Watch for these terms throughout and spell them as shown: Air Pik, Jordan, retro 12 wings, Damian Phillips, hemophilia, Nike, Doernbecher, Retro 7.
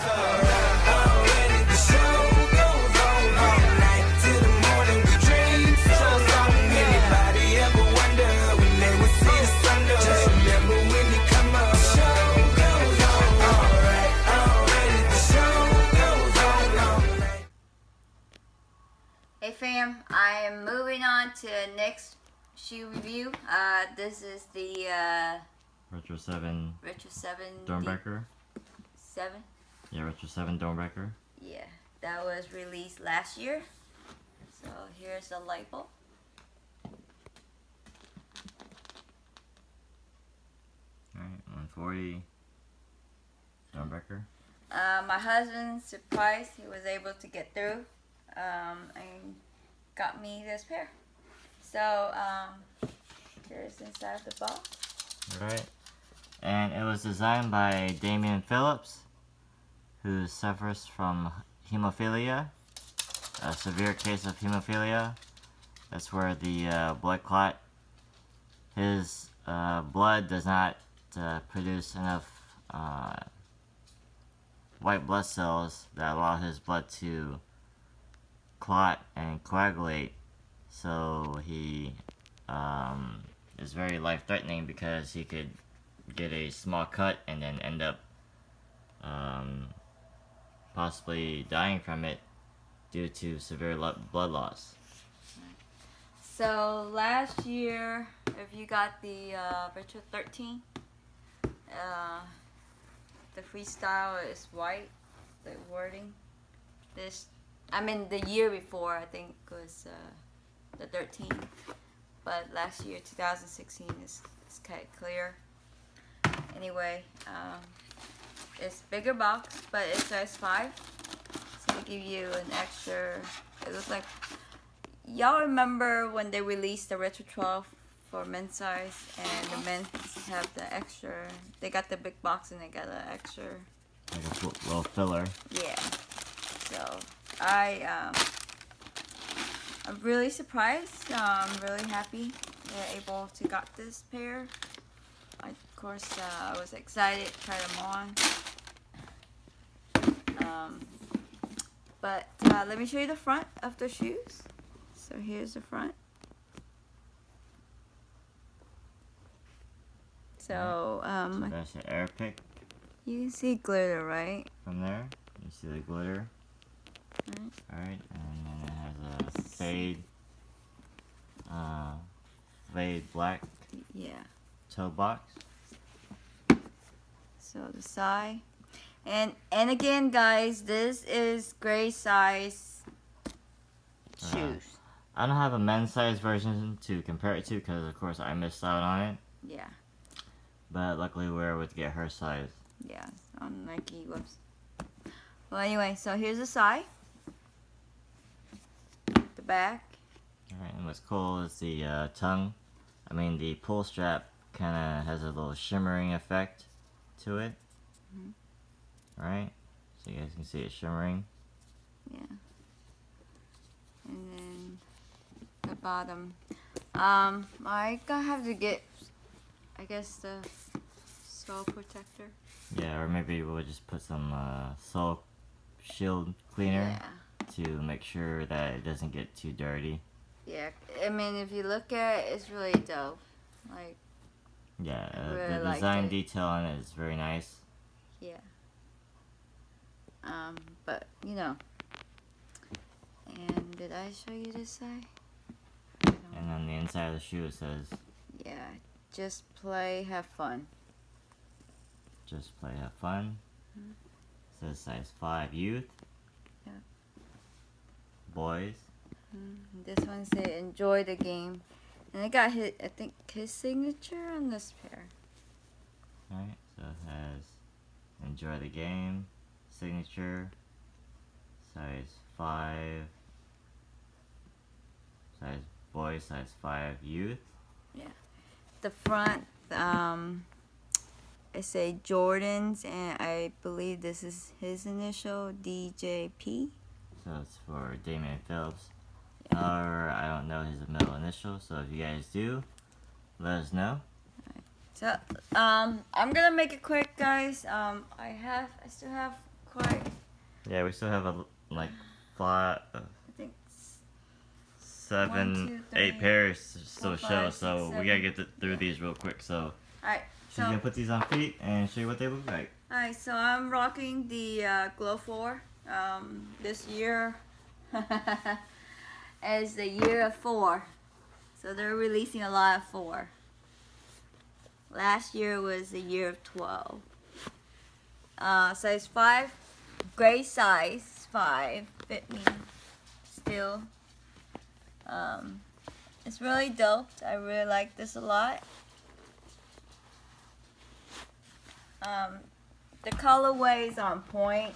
Hey fam, I am moving on to next shoe review. This is the Retro 7 Doernbecher. 7? Yeah, Retro 7 Doernbecher. Yeah, that was released last year. So here's the label. Alright, 140 Doernbecher. My husband, surprised, he was able to get through. And got me this pair. So, here's inside the box. Alright. And it was designed by Damian Phillips, who suffers from hemophilia, a severe case of hemophilia. That's where the blood clot, his blood does not produce enough white blood cells that allow his blood to clot and coagulate, so he is very life-threatening because he could get a small cut and then end up possibly dying from it due to severe blood loss. So last year, if you got the Retro 13, the freestyle is white, the wording. This, I mean, the year before, I think it was the 13, but last year, 2016, is kind of clear. Anyway, it's bigger box, but it's size 5, so they give you an extra. It looks like, y'all remember when they released the Retro 12 for men's size, and the men have the extra. They got the big box and they got an extra, like a little filler. Yeah. So I'm really surprised. I'm really happy they're able to got this pair. Of course, I was excited, tried them on. But let me show you the front of the shoes. So here's the front. So, that's an Air Pik. You can see glitter, right? From there, you see the glitter. Alright, and then it has a fade, black, yeah, toe box. So the side, and again, guys, this is gray size shoes. I don't have a men's size version to compare it to because, of course, I missed out on it. Yeah. But luckily, we're able to get her size. Yeah, on Nike. Whoops. Well, anyway, so here's the side. Back. Alright, and what's cool is the the pull strap kind of has a little shimmering effect to it. Alright, so you guys can see it shimmering. Yeah. And then the bottom. I gotta have to get, I guess, the sole protector. Yeah, or maybe we'll just put some sole shield cleaner. Yeah. To make sure that it doesn't get too dirty. Yeah, I mean, if you look at it, it's really dope. Like, yeah, really the design detail on it is very nice. Yeah. But you know. And did I show you this side? And on the inside of the shoe it says. Yeah, just play, have fun. Just play, have fun. It says size 5 youth. Yeah. Boys. This one said enjoy the game, and I got his, I think his signature on this pair. Alright, so it has enjoy the game, signature, size 5, size boys, size 5 youth. Yeah, the front I say Jordan's, and I believe this is his initial, DJP. So it's for Damian Phillips, yeah. Or I don't know his middle initial, so if you guys do, let us know. Right. So I'm gonna make it quick, guys. I still have quite. Yeah, we still have a like lot of I think 7, 1, 2, 3, 8 pairs still show, so we gotta get through these real quick. So alright, so you can put these on feet and show you what they look like. Alright, so I'm rocking the Glow 4. This year is the year of 4, so they're releasing a lot of 4. Last year was the year of 12. Size 5, gray size 5, fit me still. It's really dope. I really like this a lot. The colorway is on point.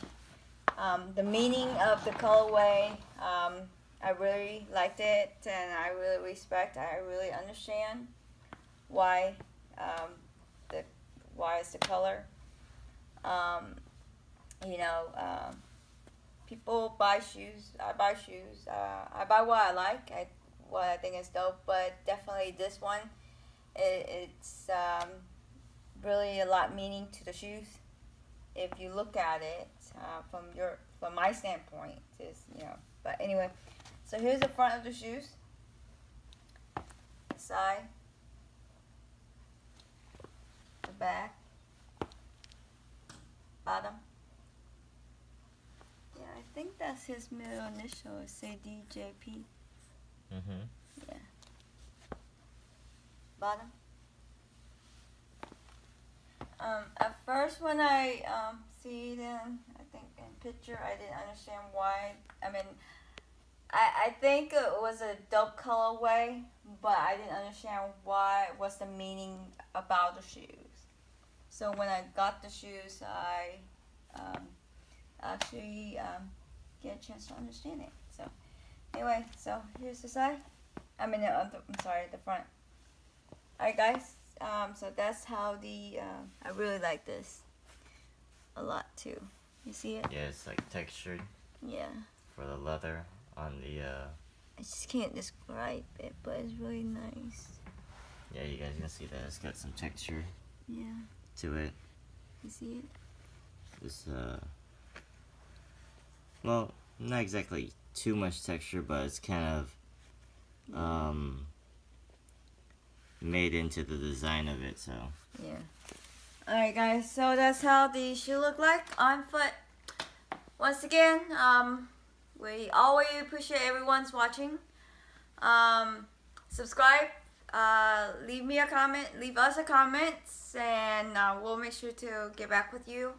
The meaning of the colorway, I really liked it, and I really respect. I really understand why is the color. You know, people buy shoes. I buy shoes. I buy what I like. What I think is dope. But definitely this one, it's really a lot meaning to the shoes. If you look at it from my standpoint, is But anyway, so here's the front of the shoes. The side, the back, bottom. Yeah, I think that's his middle initial. It say DJP. Mhm. Yeah. Bottom. At first, when I see it in, I think in picture, I didn't understand why. I mean, I think it was a dope colorway, but I didn't understand why. What's the meaning about the shoes? So when I got the shoes, I actually get a chance to understand it. So anyway, so here's the side. I mean, I'm sorry, the front. All right, guys. So that's how the, I really like this a lot too. You see it? Yeah, it's like textured. Yeah. For the leather on the, I just can't describe it, but it's really nice. Yeah, you guys can see that. It's got some texture. Yeah. To it. You see it? It's, well, not exactly too much texture, but it's kind of, made into the design of it, so yeah. Alright guys, so that's how the shoe look like on foot. Once again, we always appreciate everyone's watching. Subscribe, leave me a comment, leave us a comment, and we'll make sure to get back with you.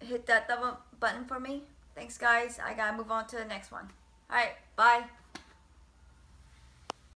Hit that double button for me. Thanks guys, I gotta move on to the next one. Alright, bye.